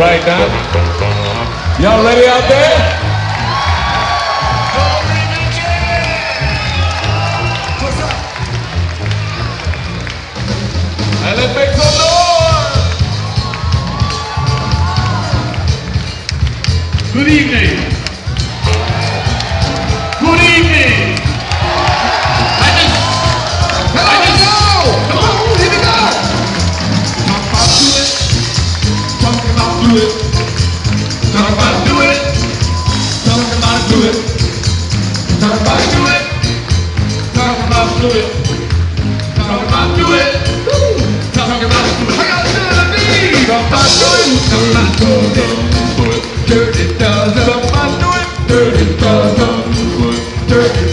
right now. Y'all ready out there? And let's make some noise! Good evening! Good evening! I just know! Come on, here we go! Talk about doing it. Talk about doing it. Talk about doing it. Talk about doing it. Talk about doing it. Talk about doing it. Talk about doing it. Talking about it, I got to leave. Dirty dozen, dirty dozen, dirty dozen.